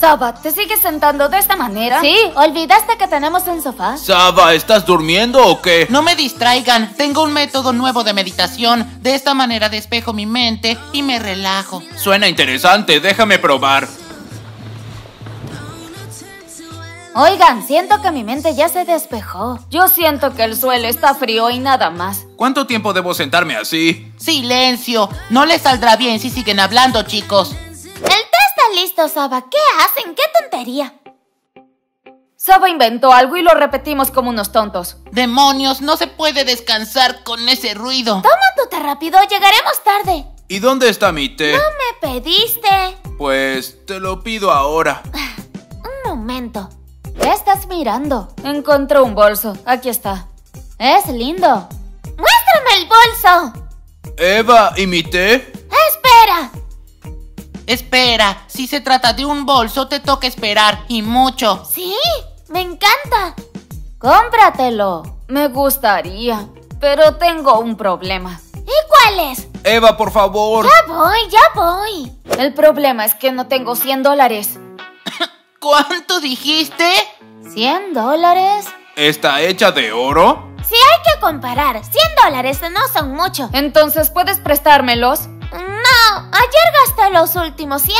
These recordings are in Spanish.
Sava, ¿te sigues sentando de esta manera? Sí, ¿olvidaste que tenemos un sofá? Sava, ¿estás durmiendo o qué? No me distraigan, tengo un método nuevo de meditación. De esta manera despejo mi mente y me relajo. Suena interesante, déjame probar. Oigan, siento que mi mente ya se despejó. Yo siento que el suelo está frío y nada más. ¿Cuánto tiempo debo sentarme así? ¡Silencio! No les saldrá bien si siguen hablando, chicos. Listo, Sava. ¿Qué hacen? ¡Qué tontería! Sava inventó algo y lo repetimos como unos tontos. ¡Demonios! No se puede descansar con ese ruido. Toma tu té rápido, llegaremos tarde. ¿Y dónde está mi té? No me pediste. Pues te lo pido ahora. Un momento. ¿Qué estás mirando? Encontré un bolso. Aquí está. Es lindo. ¡Muéstrame el bolso! Eva, ¿y mi té? ¡Espera! Espera, si se trata de un bolso, te toca esperar, y mucho. ¡Sí! ¡Me encanta! ¡Cómpratelo! Me gustaría, pero tengo un problema. ¿Y cuál es? Eva, por favor. Ya voy, ya voy. El problema es que no tengo $100. ¿Cuánto dijiste? ¿$100? ¿Está hecha de oro? Sí, hay que comparar. $100 no son mucho. Entonces, ¿puedes prestármelos? No, ayer gasté los últimos $100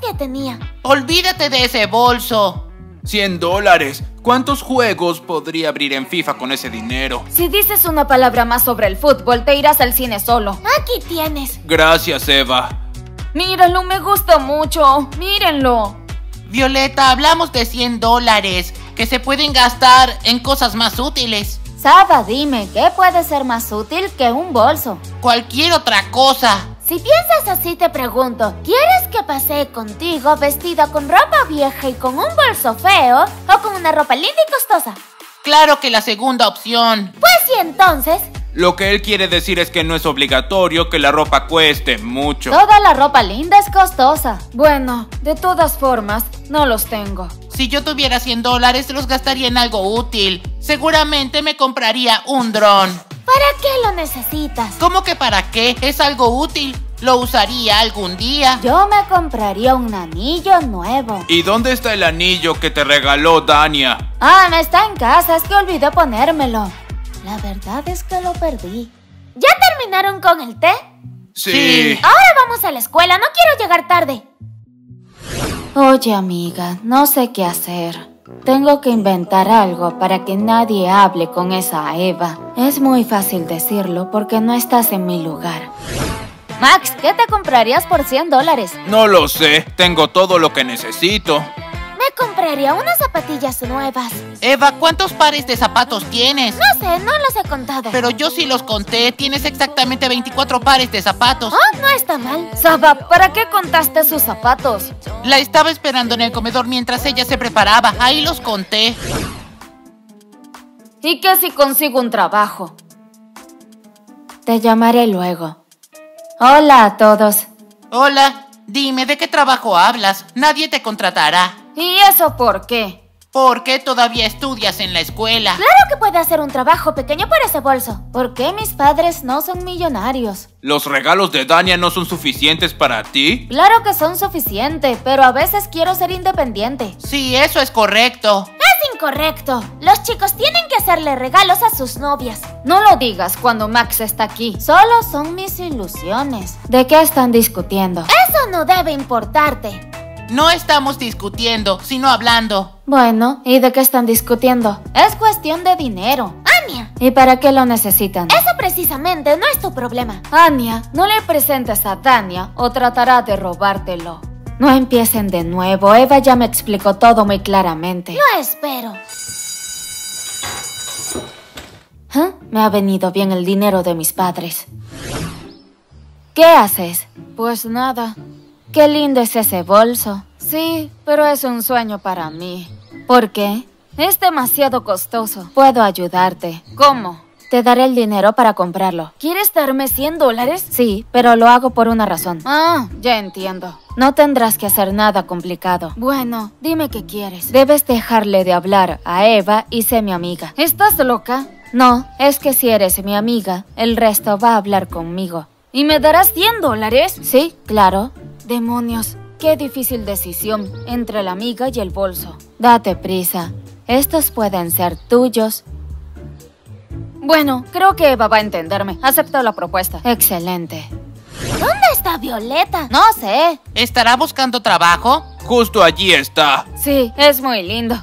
que tenía. Olvídate de ese bolso. $100. ¿Cuántos juegos podría abrir en FIFA con ese dinero? Si dices una palabra más sobre el fútbol, te irás al cine solo. Aquí tienes. Gracias, Eva. Míralo, me gusta mucho. Mírenlo. Violeta, hablamos de $100 que se pueden gastar en cosas más útiles. Sava, dime, ¿qué puede ser más útil que un bolso? Cualquier otra cosa. Si piensas así, te pregunto, ¿quieres que pasee contigo vestida con ropa vieja y con un bolso feo o con una ropa linda y costosa? Claro que la segunda opción. Pues ¿y entonces? Lo que él quiere decir es que no es obligatorio que la ropa cueste mucho. Toda la ropa linda es costosa. Bueno, de todas formas, no los tengo. Si yo tuviera $100, los gastaría en algo útil. Seguramente me compraría un dron. ¿Para qué lo necesitas? ¿Cómo que para qué? Es algo útil. Lo usaría algún día. Yo me compraría un anillo nuevo. ¿Y dónde está el anillo que te regaló Dania? Ah, no está en casa. Es que olvidé ponérmelo. La verdad es que lo perdí. ¿Ya terminaron con el té? Sí. Ahora vamos a la escuela. No quiero llegar tarde. Oye, amiga, no sé qué hacer. Tengo que inventar algo para que nadie hable con esa Eva. Es muy fácil decirlo porque no estás en mi lugar. Max, ¿qué te comprarías por $100? No lo sé, tengo todo lo que necesito. Me compraría unas zapatillas nuevas. Eva, ¿cuántos pares de zapatos tienes? No sé, no los he contado. Pero yo sí los conté, tienes exactamente 24 pares de zapatos. Oh, no está mal. Sava, ¿para qué contaste sus zapatos? La estaba esperando en el comedor mientras ella se preparaba, ahí los conté. ¿Y qué si consigo un trabajo? Te llamaré luego. Hola a todos. Hola, dime, ¿de qué trabajo hablas? Nadie te contratará. ¿Y eso por qué? ¿Por qué todavía estudias en la escuela? Claro que puedo hacer un trabajo pequeño por ese bolso. ¿Por qué mis padres no son millonarios? ¿Los regalos de Dania no son suficientes para ti? Claro que son suficientes, pero a veces quiero ser independiente. Sí, eso es correcto. ¡Es incorrecto! Los chicos tienen que hacerle regalos a sus novias. No lo digas cuando Max está aquí. Solo son mis ilusiones. ¿De qué están discutiendo? Eso no debe importarte. No estamos discutiendo, sino hablando. Bueno, ¿y de qué están discutiendo? Es cuestión de dinero. ¡Ania! ¿Y para qué lo necesitan? Eso precisamente no es tu problema. Ania, no le presentes a Dania o tratará de robártelo. No empiecen de nuevo, Eva ya me explicó todo muy claramente. Lo espero. ¿Ah? Me ha venido bien el dinero de mis padres. ¿Qué haces? Pues nada. Qué lindo es ese bolso. Sí, pero es un sueño para mí. ¿Por qué? Es demasiado costoso. Puedo ayudarte. ¿Cómo? Te daré el dinero para comprarlo. ¿Quieres darme $100? Sí, pero lo hago por una razón. Ah, ya entiendo. No tendrás que hacer nada complicado. Bueno, dime qué quieres. Debes dejarle de hablar a Eva y sé mi amiga. ¿Estás loca? No, es que si eres mi amiga, el resto va a hablar conmigo. ¿Y me darás $100? Sí, claro. Demonios, Qué difícil decisión entre la amiga y el bolso. Date prisa, estos pueden ser tuyos. Bueno, creo que Eva va a entenderme. Acepto la propuesta. Excelente. ¿Dónde está Violeta? No sé. ¿Estará buscando trabajo? Justo allí está. Sí, es muy lindo.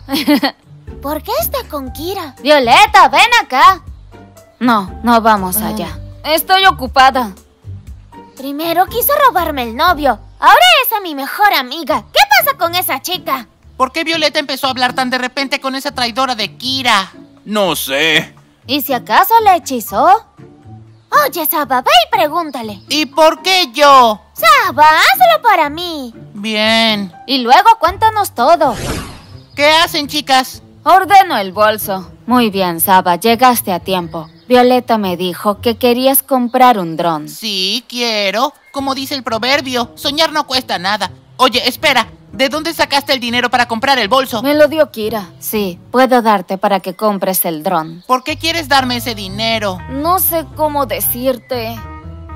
¿Por qué está con Kira? Violeta, ven acá. No vamos allá. Estoy ocupada. Primero quiso robarme el novio. Ahora es a mi mejor amiga. ¿Qué pasa con esa chica? ¿Por qué Violeta empezó a hablar tan de repente con esa traidora de Kira? No sé. ¿Y si acaso la hechizó? Oye, Sava, ve y pregúntale. ¿Y por qué yo? Sava, hazlo para mí. Bien. Y luego cuéntanos todo. ¿Qué hacen, chicas? Ordeno el bolso. Muy bien, Sava, llegaste a tiempo. Violeta me dijo que querías comprar un dron. Sí, quiero. Como dice el proverbio, soñar no cuesta nada. Oye, espera. ¿De dónde sacaste el dinero para comprar el bolso? Me lo dio Kira. Sí, puedo darte para que compres el dron. ¿Por qué quieres darme ese dinero? No sé cómo decirte.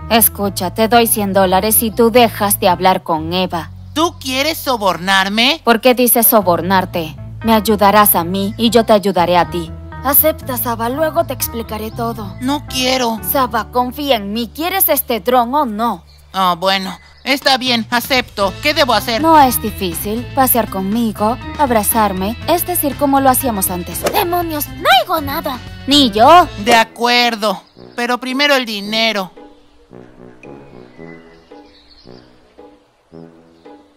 Escucha, te doy $100 si tú dejas de hablar con Eva. ¿Tú quieres sobornarme? ¿Por qué dices sobornarte? Me ayudarás a mí y yo te ayudaré a ti. Acepta, Sava, luego te explicaré todo. No quiero. Sava, confía en mí. ¿Quieres este dron o no? Ah, bueno. Está bien, acepto. ¿Qué debo hacer? No es difícil. Pasear conmigo, abrazarme, es decir, como lo hacíamos antes. ¡Demonios! ¡No oigo nada! ¡Ni yo! De acuerdo, pero primero el dinero.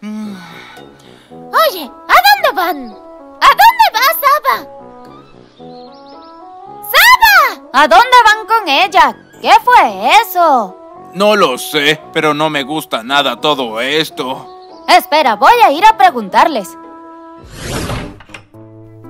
Oye, ¿a dónde van? ¿A dónde vas, Sava? ¡Sava! ¿A dónde van con ella? ¿Qué fue eso? No lo sé, pero no me gusta nada todo esto. Espera, voy a ir a preguntarles.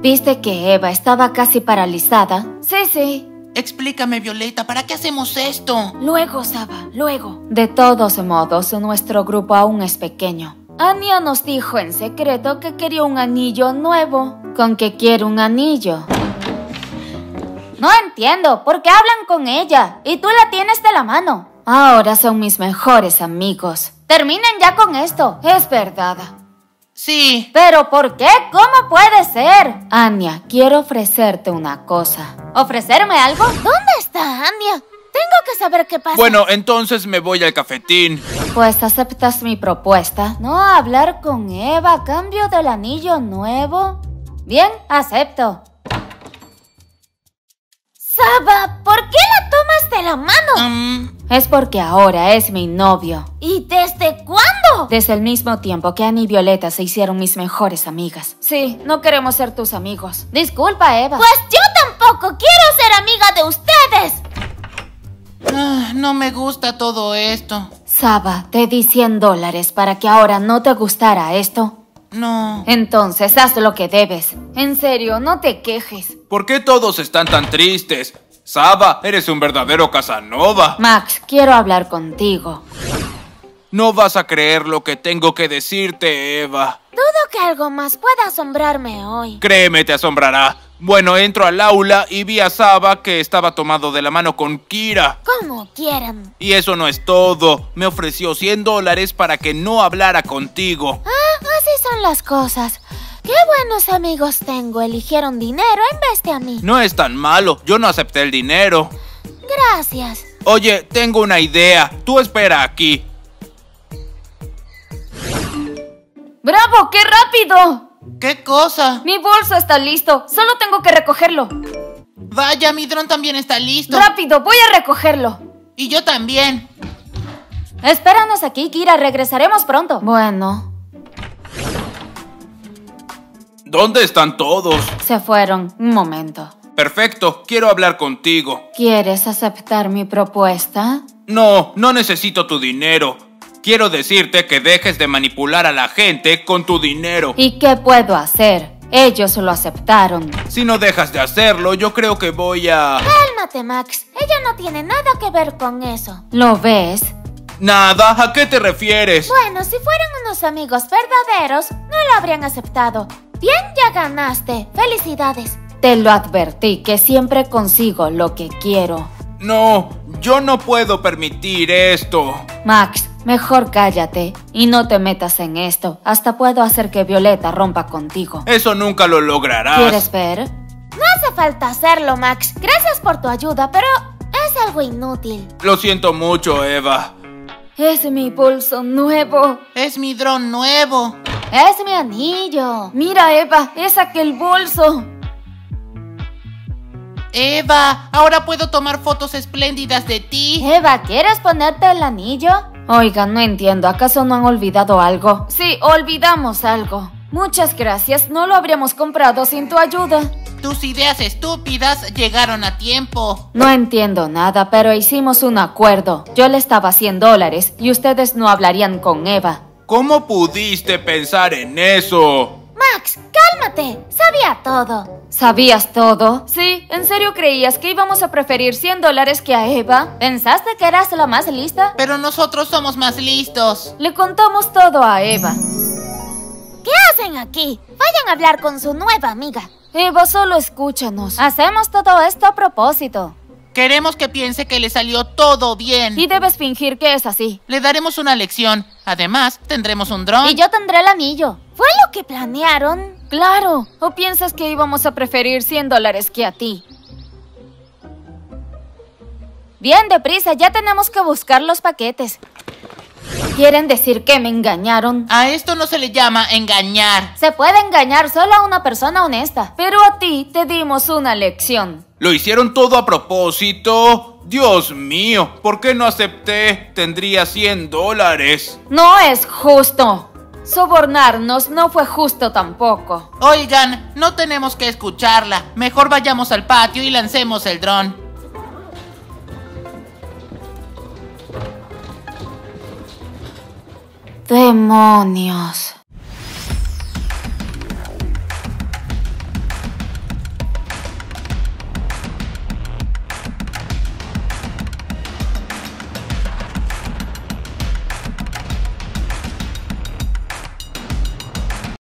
¿Viste que Eva estaba casi paralizada? Sí. Explícame, Violeta, ¿para qué hacemos esto? Luego, Sava, luego. De todos modos, nuestro grupo aún es pequeño. Anya nos dijo en secreto que quería un anillo nuevo. ¿Con qué quiere un anillo? No entiendo, ¿por qué hablan con ella? Y tú la tienes de la mano. Ahora son mis mejores amigos. Terminen ya con esto. Es verdad. Sí. ¿Pero por qué? ¿Cómo puede ser? Anya, quiero ofrecerte una cosa. ¿Ofrecerme algo? ¿Dónde está Anya? Tengo que saber qué pasa. Bueno, entonces me voy al cafetín. Pues aceptas mi propuesta. ¿No hablar con Eva a cambio del anillo nuevo? Bien, acepto. Sava, ¿por qué la tomas de la mano? Es porque ahora es mi novio. ¿Y desde cuándo? Desde el mismo tiempo que Annie y Violeta se hicieron mis mejores amigas. Sí, no queremos ser tus amigos. Disculpa, Eva. Pues yo tampoco quiero ser amiga de ustedes. No me gusta todo esto. Sava, te di $100 para que ahora no te gustara esto. No. Entonces haz lo que debes. En serio, no te quejes. ¿Por qué todos están tan tristes? Sava, eres un verdadero Casanova. Max, quiero hablar contigo. No vas a creer lo que tengo que decirte, Eva. Dudo que algo más pueda asombrarme hoy. Créeme, te asombrará. Bueno, entro al aula y vi a Sava que estaba tomado de la mano con Kira. Como quieran. Y eso no es todo. Me ofreció $100 para que no hablara contigo. Así son las cosas. ¡Qué buenos amigos tengo! Eligieron dinero en vez de a mí. No es tan malo. Yo no acepté el dinero. Gracias. Oye, tengo una idea. Tú espera aquí. ¡Bravo! ¡Qué rápido! ¿Qué cosa? Mi bolso está listo. Solo tengo que recogerlo. Vaya, mi dron también está listo. ¡Rápido! Voy a recogerlo. Y yo también. Espéranos aquí, Kira. Regresaremos pronto. Bueno... ¿Dónde están todos? Se fueron. Un momento. Perfecto. Quiero hablar contigo. ¿Quieres aceptar mi propuesta? No necesito tu dinero. Quiero decirte que dejes de manipular a la gente con tu dinero. ¿Y qué puedo hacer? Ellos lo aceptaron. Si no dejas de hacerlo, yo creo que voy a... Cálmate, Max. Ella no tiene nada que ver con eso. ¿Lo ves? Nada, ¿a qué te refieres? Bueno, si fueran unos amigos verdaderos, no lo habrían aceptado. Bien, ya ganaste. ¡Felicidades! Te lo advertí, que siempre consigo lo que quiero. No, yo no puedo permitir esto. Max, Mejor cállate y no te metas en esto. Hasta puedo hacer que Violeta rompa contigo. Eso nunca lo lograrás. ¿Quieres ver? No hace falta hacerlo, Max. Gracias por tu ayuda, pero es algo inútil. Lo siento mucho, Eva. Es mi pulso nuevo. Es mi dron nuevo. Es mi anillo. Mira, Eva, es aquel bolso. Eva, ahora puedo tomar fotos espléndidas de ti. Eva, ¿quieres ponerte el anillo? Oigan, no entiendo, ¿acaso no han olvidado algo? Sí, olvidamos algo. Muchas gracias, no lo habríamos comprado sin tu ayuda. Tus ideas estúpidas llegaron a tiempo. No entiendo nada, pero hicimos un acuerdo. Yo les daba $100 y ustedes no hablarían con Eva. ¿Cómo pudiste pensar en eso? Max, cálmate. Sabía todo. ¿Sabías todo? Sí, ¿en serio creías que íbamos a preferir $100 que a Eva? ¿Pensaste que eras la más lista? Pero nosotros somos más listos. Le contamos todo a Eva. ¿Qué hacen aquí? Vayan a hablar con su nueva amiga. Eva, solo escúchanos. Hacemos todo esto a propósito. Queremos que piense que le salió todo bien. Y debes fingir que es así. Le daremos una lección. Además, tendremos un dron. Y yo tendré el anillo. ¿Fue lo que planearon? Claro. ¿O piensas que íbamos a preferir $100 que a ti? Bien, deprisa. Ya tenemos que buscar los paquetes. ¿Quieren decir que me engañaron? A esto no se le llama engañar. Se puede engañar solo a una persona honesta. Pero a ti te dimos una lección. ¿Lo hicieron todo a propósito? Dios mío, ¿por qué no acepté? Tendría $100. No es justo. Sobornarnos no fue justo tampoco. Oigan, no tenemos que escucharla. Mejor vayamos al patio y lancemos el dron. ¡Demonios!